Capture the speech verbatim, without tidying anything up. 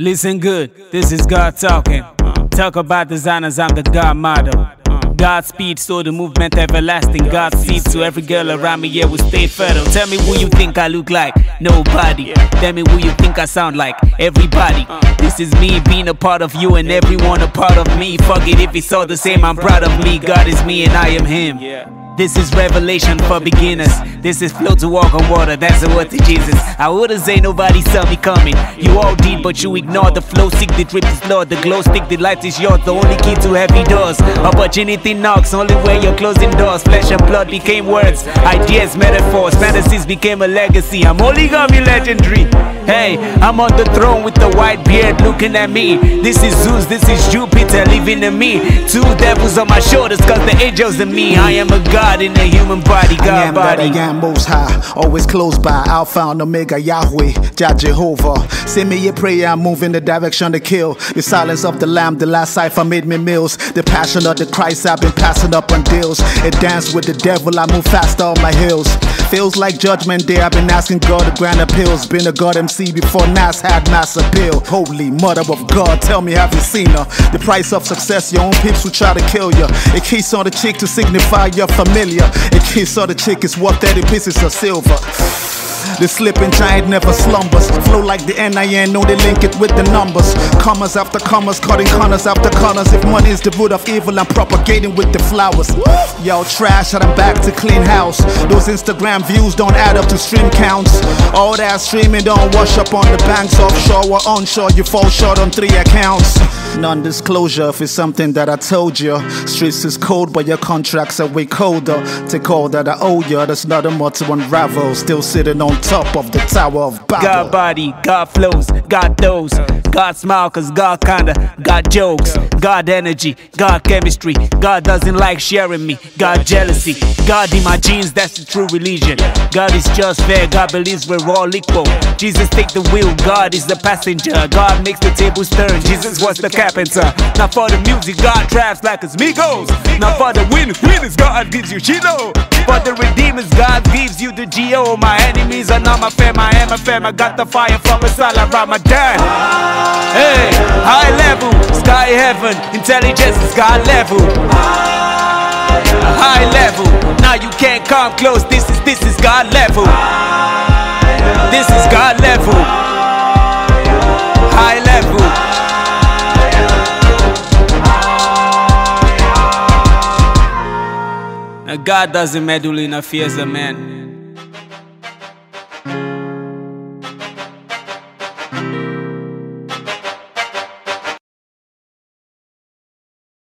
Listen good, this is God talking. Talk about designers, I'm the God model. Godspeed, so the movement everlasting. God seed to every girl around me, yeah, we stay fertile. Tell me who you think I look like? Nobody. Tell me who you think I sound like? Everybody. This is me being a part of you and everyone a part of me. Fuck it, if it's all the same, I'm proud of me. God is me and I am Him. This is revelation for beginners. This is flow to walk on water, that's the word to Jesus. I wouldn't say nobody saw me coming. You all did, but you ignored the flow. Sick, the drip is low, the glow stick, the light is yours. The only key to heavy doors. Opportunity knocks, only when you're closing doors. Flesh and blood became words, ideas, metaphors. Fantasies became a legacy, I'm only gonna be legendary. Hey, I'm on the throne with the white beard looking at me. This is Zeus, this is Jupiter living in me. Two devils on my shoulders, cause the angels in me. I am a god in the human body, God I am body. That I am most high, always close by. Alpha and Omega, Yahweh, Jah Jehovah. Send me your prayer, I'm moving the direction to kill. The silence of the lamb, the last cipher made me meals. The passion of the Christ, I've been passing up on deals. It danced with the devil, I move faster on my heels. Feels like judgment day, I've been asking God to grant appeals. Been a God M C before Nas had Nas appeal. Holy mother of God, tell me have you seen her? The price of success, your own peeps will try to kill you. A kiss on the cheek to signify your familiar. A kiss on the chick is worth thirty pieces of silver. The slipping giant never slumbers. Flow like the N I N, know they link it with the numbers. Commas after commas, cutting corners after corners. If money is the root of evil, I'm propagating with the flowers. Y'all trash, and I'm back to clean house. Those Instagram views don't add up to stream counts. All that streaming don't wash up on the banks. Offshore or onshore, you fall short on three accounts. Non-disclosure if it's something that I told you. Streets is cold, but your contracts are way colder. Take all that I owe you, there's nothing more to unravel. Still sitting on top of the tower of Babel. God body, God flows, God throws, God smile cause God kinda got jokes. God energy, God chemistry, God doesn't like sharing me, God jealousy, God in my genes, that's the true religion. God is just fair, God believes we're all equal. Jesus take the wheel, God is the passenger. God makes the tables turn, Jesus was the carpenter. Now for the music, God traps like it's Migos. Now for the win, winners, God gives you Chino. For the redeemers, God gives you the G O. My enemies and I'm a fam, I am a fam. I got the fire from a Salah Ramadan. Hey, high level, sky heaven, intelligence is God level. High level, now you can't come close. This is this is God level. This is God level. High level. God doesn't meddle in affairs of man.